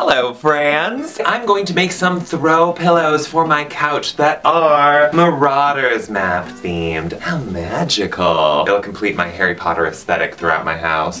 Hello, friends! I'm going to make some throw pillows for my couch that are Marauder's Map themed. How magical! It'll complete my Harry Potter aesthetic throughout my house.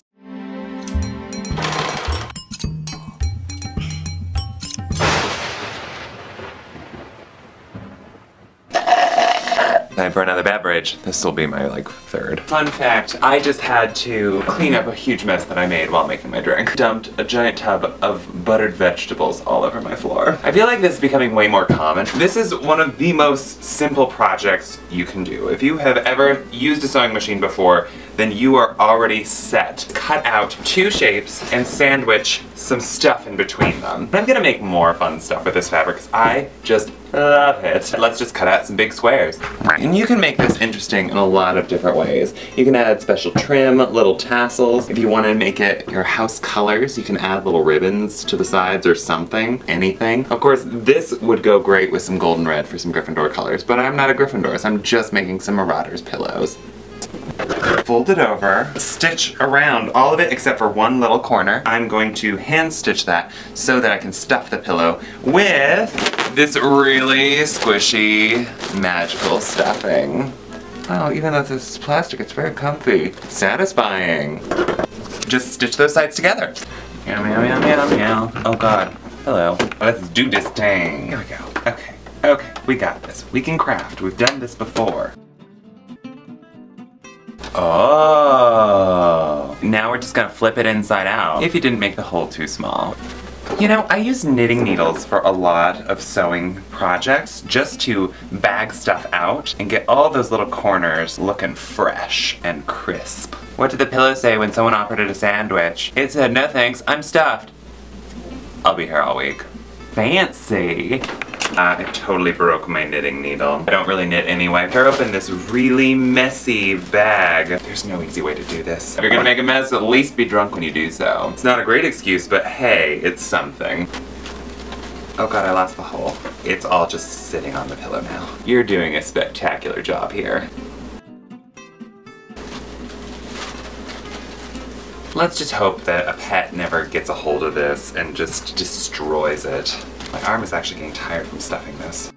Time for another beverage. This will be my, third. Fun fact, I just had to clean up a huge mess that I made while making my drink. Dumped a giant tub of buttered vegetables all over my floor. I feel like this is becoming way more common. This is one of the most simple projects you can do. If you have ever used a sewing machine before, then you are already set. Cut out two shapes and sandwich some stuff in between them. But I'm gonna make more fun stuff with this fabric because I just love it. Let's just cut out some big squares. And you can make this interesting in a lot of different ways. You can add special trim, little tassels. If you want to make it your house colors, you can add little ribbons to the sides or something, anything. Of course, this would go great with some golden red for some Gryffindor colors, but I'm not a Gryffindor, so I'm just making some Marauder's pillows. Fold it over, stitch around all of it except for one little corner. I'm going to hand stitch that so that I can stuff the pillow with this really squishy magical stuffing. Oh, even though this is plastic, it's very comfy. Satisfying. Just stitch those sides together. Meow, meow, meow, meow, meow. Oh god. Hello. Let's do this thing. Here we go. Okay. Okay. We got this. We can craft. We've done this before. Oh. Now we're just gonna flip it inside out. If you didn't make the hole too small. You know, I use knitting needles for a lot of sewing projects just to bag stuff out and get all those little corners looking fresh and crisp. What did the pillow say when someone offered it a sandwich? It said, "No thanks, I'm stuffed." I'll be here all week. Fancy. I totally broke my knitting needle. I don't really knit anyway. Tear open this really messy bag. There's no easy way to do this. If you're gonna make a mess, at least be drunk when you do so. It's not a great excuse, but hey, it's something. Oh god, I lost the hole. It's all just sitting on the pillow now. You're doing a spectacular job here. Let's just hope that a pet never gets a hold of this and just destroys it. My arm is actually getting tired from stuffing this.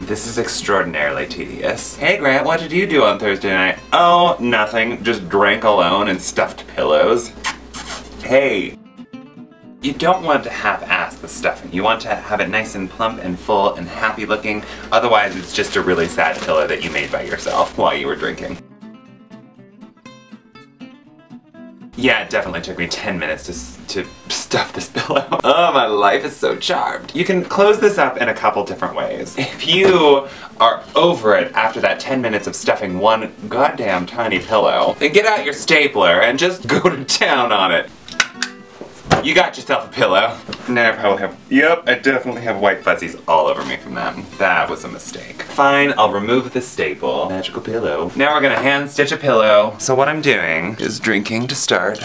This is extraordinarily tedious. Hey Grant, what did you do on Thursday night? Oh, nothing. Just drank alone and stuffed pillows. Hey. You don't want to half-ass the stuffing. You want to have it nice and plump and full and happy looking. Otherwise, it's just a really sad pillow that you made by yourself while you were drinking. Yeah, it definitely took me 10 minutes to stuff this pillow. Oh, my life is so charmed. You can close this up in a couple different ways. If you are over it after that 10 minutes of stuffing one goddamn tiny pillow, then get out your stapler and just go to town on it. You got yourself a pillow. Now I probably have, yep, I definitely have white fuzzies all over me from that. That was a mistake. Fine, I'll remove the staple. Magical pillow. Now we're gonna hand stitch a pillow. So what I'm doing is drinking to start,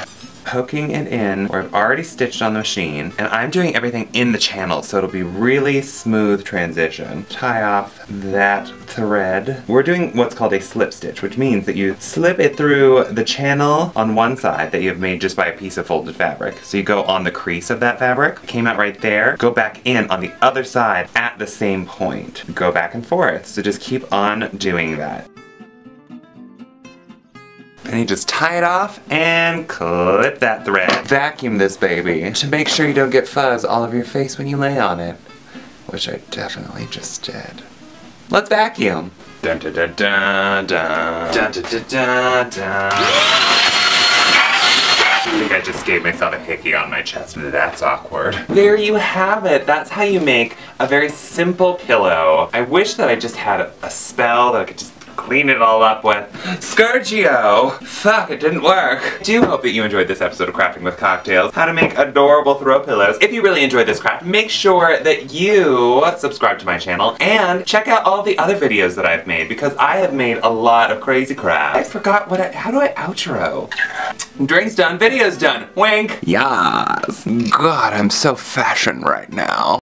poking it in where I've already stitched on the machine, and I'm doing everything in the channel, so it'll be really smooth transition. Tie off that thread. We're doing what's called a slip stitch, which means that you slip it through the channel on one side that you've made just by a piece of folded fabric. So you go on the crease of that fabric, came out right there, go back in on the other side at the same point. Go back and forth, so just keep on doing that. And you just tie it off and clip that thread. Vacuum this baby to make sure you don't get fuzz all over your face when you lay on it. Which I definitely just did. Let's vacuum! Dun dun dun dun dun. Dun dun dun dun dun. I think I just gave myself a hickey on my chest. That's awkward. There you have it! That's how you make a very simple pillow. I wish that I just had a spell that I could just clean it all up with Scourgio! Fuck, it didn't work. I do hope that you enjoyed this episode of Crafting with Cocktails, how to make adorable throw pillows. If you really enjoyed this craft, make sure that you subscribe to my channel and check out all the other videos that I've made because I have made a lot of crazy crafts. I forgot how do I outro? Drinks done, videos done, wink! Yas. God, I'm so fashion right now.